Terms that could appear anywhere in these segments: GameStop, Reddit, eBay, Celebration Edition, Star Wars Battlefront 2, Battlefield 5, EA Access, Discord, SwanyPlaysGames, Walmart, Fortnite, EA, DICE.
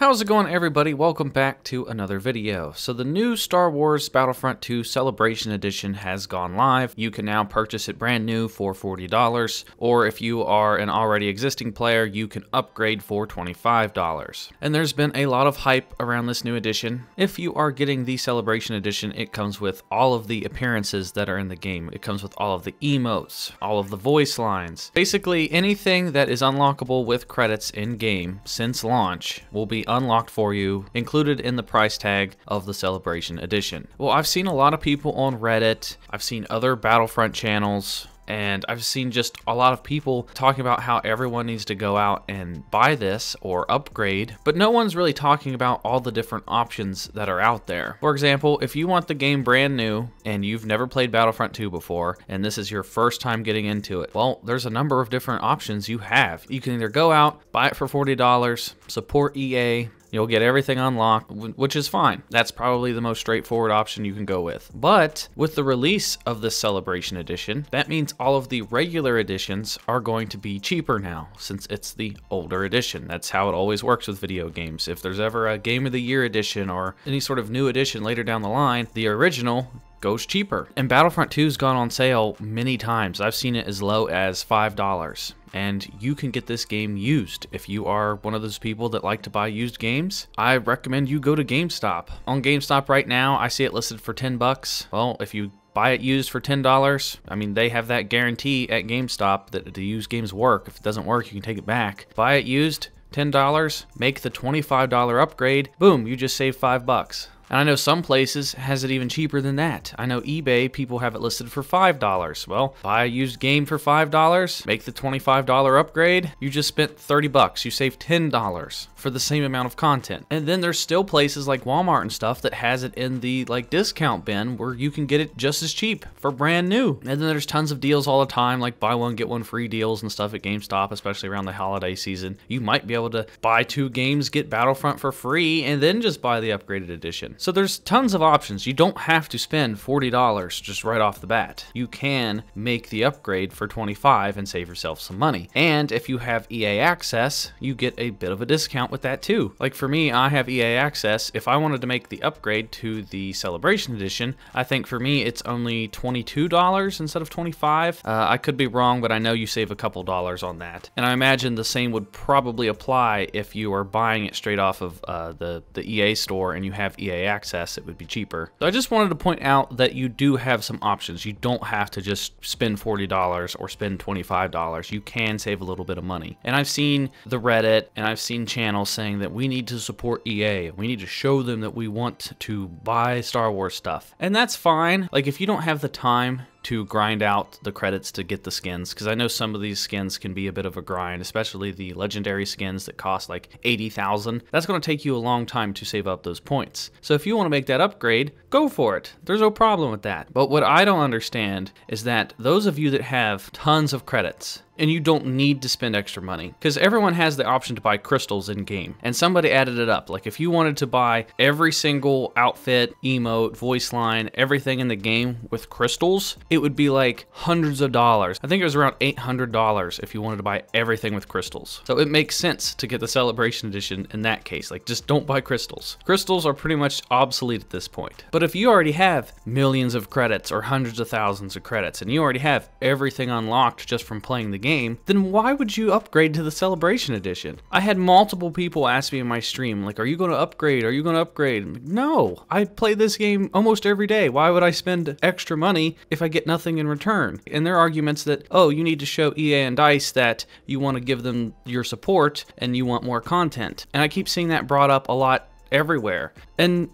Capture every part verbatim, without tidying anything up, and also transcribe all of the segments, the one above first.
How's it going, everybody? Welcome back to another video. So the new Star Wars Battlefront two Celebration Edition has gone live. You can now purchase it brand new for forty dollars, or if you are an already existing player, you can upgrade for twenty-five dollars. And there's been a lot of hype around this new edition. If you are getting the Celebration Edition, it comes with all of the appearances that are in the game. It comes with all of the emotes, all of the voice lines. Basically anything that is unlockable with credits in-game since launch will be unlocked for you, included in the price tag of the Celebration Edition. Well, I've seen a lot of people on Reddit, I've seen other Battlefront channels, and I've seen just a lot of people talking about how everyone needs to go out and buy this or upgrade, but no one's really talking about all the different options that are out there. For example, if you want the game brand new and you've never played Battlefront two before, and this is your first time getting into it, well, there's a number of different options you have. You can either go out, buy it for forty dollars, support E A, you'll get everything unlocked, which is fine. That's probably the most straightforward option you can go with. But with the release of this Celebration Edition, that means all of the regular editions are going to be cheaper now, since it's the older edition. That's how it always works with video games. If there's ever a Game of the Year edition or any sort of new edition later down the line, the original goes cheaper. And Battlefront two's gone on sale many times. I've seen it as low as five dollars. And you can get this game used. If you are one of those people that like to buy used games, I recommend you go to GameStop. On GameStop right now, I see it listed for ten bucks. Well, if you buy it used for ten dollars, I mean, they have that guarantee at GameStop that the used games work. If it doesn't work, you can take it back. Buy it used, ten dollars, make the twenty-five dollar upgrade, boom, you just save five bucks. And I know some places has it even cheaper than that. I know eBay, people have it listed for five dollars. Well, buy a used game for five dollars, make the twenty-five dollar upgrade, you just spent thirty bucks. You saved ten dollars for the same amount of content. And then there's still places like Walmart and stuff that has it in the like discount bin where you can get it just as cheap for brand new. And then there's tons of deals all the time, like buy one, get one free deals and stuff at GameStop, especially around the holiday season. You might be able to buy two games, get Battlefront for free, and then just buy the upgraded edition. So there's tons of options. You don't have to spend forty dollars just right off the bat. You can make the upgrade for twenty-five dollars and save yourself some money. And if you have E A Access, you get a bit of a discount with that too. Like for me, I have E A Access. If I wanted to make the upgrade to the Celebration Edition, I think for me it's only twenty-two dollars instead of twenty-five dollars. Uh, I could be wrong, but I know you save a couple dollars on that. And I imagine the same would probably apply if you are buying it straight off of uh, the, the E A store and you have E A Access. Access, it would be cheaper. So I just wanted to point out that you do have some options. You don't have to just spend forty dollars or spend twenty-five dollars. You can save a little bit of money. And I've seen the Reddit and I've seen channels saying that we need to support E A. We need to show them that we want to buy Star Wars stuff. And that's fine. Like if you don't have the time to grind out the credits to get the skins, because I know some of these skins can be a bit of a grind, especially the legendary skins that cost like eighty thousand. That's going to take you a long time to save up those points. So if you want to make that upgrade, go for it. There's no problem with that. But what I don't understand is that those of you that have tons of credits, and you don't need to spend extra money, because everyone has the option to buy crystals in game. And somebody added it up. Like if you wanted to buy every single outfit, emote, voice line, everything in the game with crystals, it would be like hundreds of dollars. I think it was around eight hundred dollars if you wanted to buy everything with crystals. So it makes sense to get the Celebration Edition in that case. Like just don't buy crystals. Crystals are pretty much obsolete at this point. But if you already have millions of credits or hundreds of thousands of credits, and you already have everything unlocked just from playing the game, Game, then why would you upgrade to the Celebration Edition? I had multiple people ask me in my stream, like, are you going to upgrade? Are you going to upgrade? Like, no, I play this game almost every day. Why would I spend extra money if I get nothing in return? And their arguments that, oh, you need to show E A and DICE that you want to give them your support and you want more content. And I keep seeing that brought up a lot everywhere. And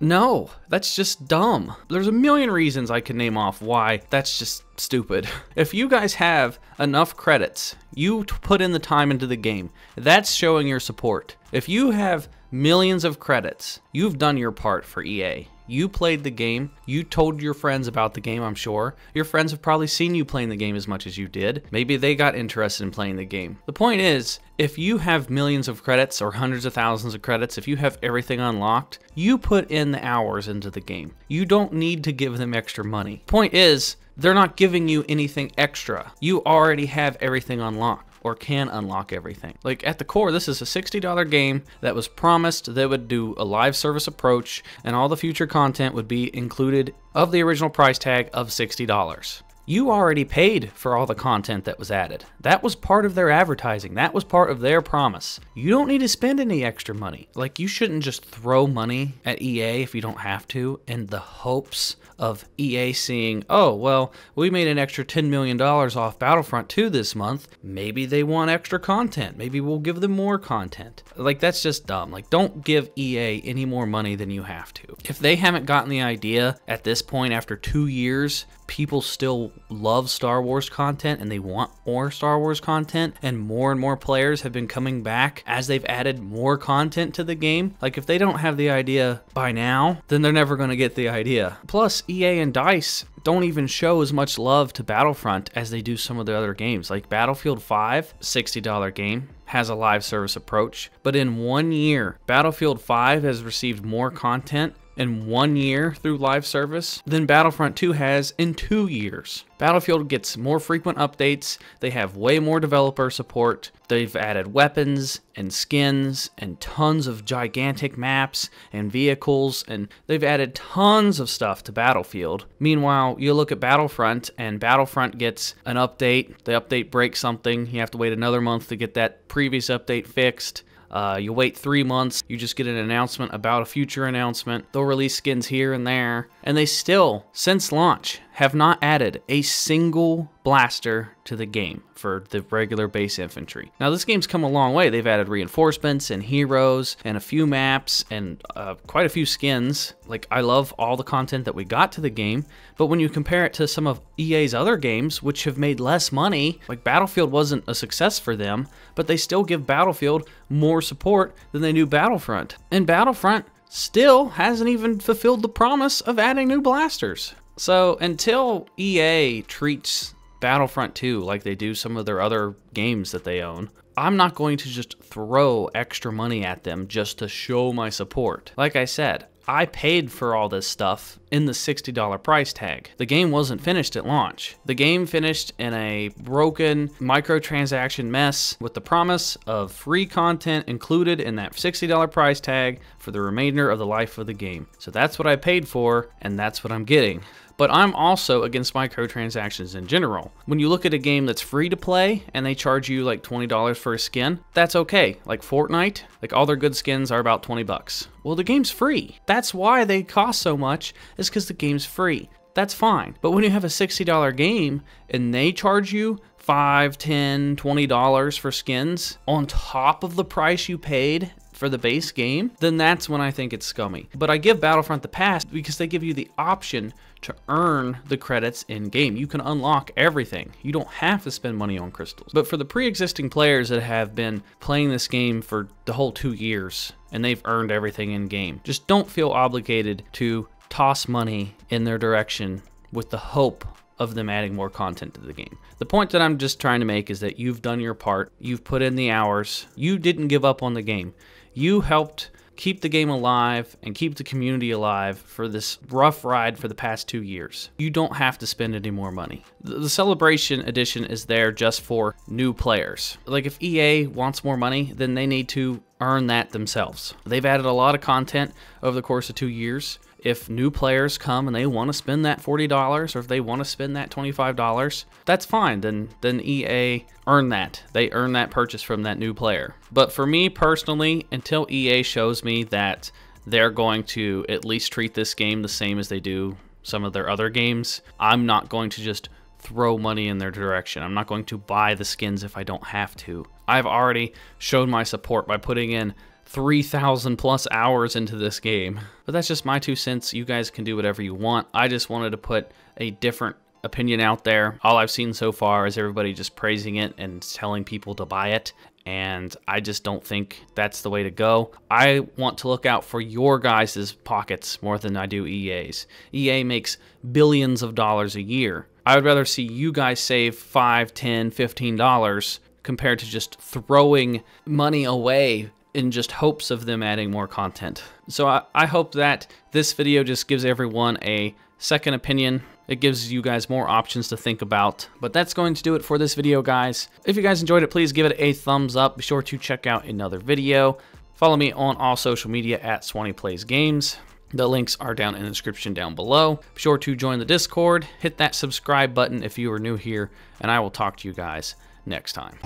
no, that's just dumb. There's a million reasons I could name off why that's just stupid. If you guys have enough credits, you put in the time into the game. That's showing your support. If you have millions of credits, you've done your part for E A. You played the game. You told your friends about the game, I'm sure. Your friends have probably seen you playing the game as much as you did. Maybe they got interested in playing the game. The point is, if you have millions of credits or hundreds of thousands of credits, if you have everything unlocked, you put in the hours into the game. You don't need to give them extra money. Point is, they're not giving you anything extra. You already have everything unlocked. or can unlock everything. Like, at the core, this is a sixty dollar game that was promised they would do a live service approach, and all the future content would be included of the original price tag of sixty dollars. You already paid for all the content that was added. That was part of their advertising. That was part of their promise. You don't need to spend any extra money. Like, you shouldn't just throw money at E A if you don't have to in the hopes of E A seeing, oh, well, we made an extra ten million dollars off Battlefront two this month. Maybe they want extra content. Maybe we'll give them more content. Like, that's just dumb. Like, don't give E A any more money than you have to. If they haven't gotten the idea at this point after two years, people still love Star Wars content and they want more Star Wars content, and more and more players have been coming back as they've added more content to the game. Like, if they don't have the idea by now, then they're never going to get the idea. Plus, E A and DICE don't even show as much love to Battlefront as they do some of the other games. Like Battlefield five, sixty dollar game, has a live service approach, but in one year, Battlefield five has received more content in one year through live service than Battlefront two has in two years. Battlefield gets more frequent updates, they have way more developer support, they've added weapons and skins and tons of gigantic maps and vehicles, and they've added tons of stuff to Battlefield. Meanwhile, you look at Battlefront, and Battlefront gets an update, the update breaks something, you have to wait another month to get that previous update fixed. Uh, you wait three months, you just get an announcement about a future announcement. They'll release skins here and there. And they still, since launch, have not added a single blaster to the game for the regular base infantry. Now, this game's come a long way. They've added reinforcements and heroes and a few maps and uh, quite a few skins. Like, I love all the content that we got to the game, but when you compare it to some of E A's other games, which have made less money, like Battlefield wasn't a success for them, but they still give Battlefield more support than they do Battlefront. And Battlefront still hasn't even fulfilled the promise of adding new blasters. So until E A treats Battlefront two like they do some of their other games that they own, I'm not going to just throw extra money at them just to show my support. Like I said, I paid for all this stuff in the sixty dollar price tag. The game wasn't finished at launch. The game finished in a broken microtransaction mess with the promise of free content included in that sixty dollar price tag for the remainder of the life of the game. So that's what I paid for, and that's what I'm getting. But I'm also against microtransactions in general. When you look at a game that's free to play and they charge you like twenty dollars for a skin, that's okay. Like Fortnite, like all their good skins are about twenty bucks. Well, the game's free. That's why they cost so much, is because the game's free. That's fine. But when you have a sixty dollar game and they charge you five, ten, twenty dollars for skins on top of the price you paid for the base game, then that's when I think it's scummy. But I give Battlefront the pass because they give you the option to earn the credits in game. You can unlock everything. You don't have to spend money on crystals. But for the pre-existing players that have been playing this game for the whole two years and they've earned everything in game, just don't feel obligated to toss money in their direction with the hope of them adding more content to the game. The point that I'm just trying to make is that you've done your part. You've put in the hours. You didn't give up on the game. You helped keep the game alive and keep the community alive for this rough ride for the past two years. You don't have to spend any more money. The Celebration Edition is there just for new players. Like, if E A wants more money, then they need to earn that themselves. They've added a lot of content over the course of two years. If new players come and they want to spend that forty dollars, or if they want to spend that twenty-five dollars, that's fine. Then, then E A earned that. They earned that purchase from that new player. But for me personally, until E A shows me that they're going to at least treat this game the same as they do some of their other games, I'm not going to just throw money in their direction. I'm not going to buy the skins if I don't have to. I've already shown my support by putting in three thousand plus hours into this game. But that's just my two cents. You guys can do whatever you want. I just wanted to put a different opinion out there. All I've seen so far is everybody just praising it and telling people to buy it. And I just don't think that's the way to go. I want to look out for your guys' pockets more than I do E A's. E A makes billions of dollars a year. I would rather see you guys save five, ten, fifteen dollars compared to just throwing money away in just hopes of them adding more content. So I, I hope that this video just gives everyone a second opinion It gives you guys more options to think about. But that's going to do it for this video, guys. If you guys enjoyed it, please give it a thumbs up. Be sure to check out another video. Follow me on all social media at SwanyPlaysGames. The links are down in the description down below. Be sure to join the Discord. Hit that subscribe button if you are new here. And I will talk to you guys next time.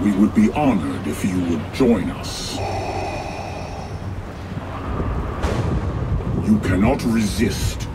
We would be honored if you would join us. You cannot resist.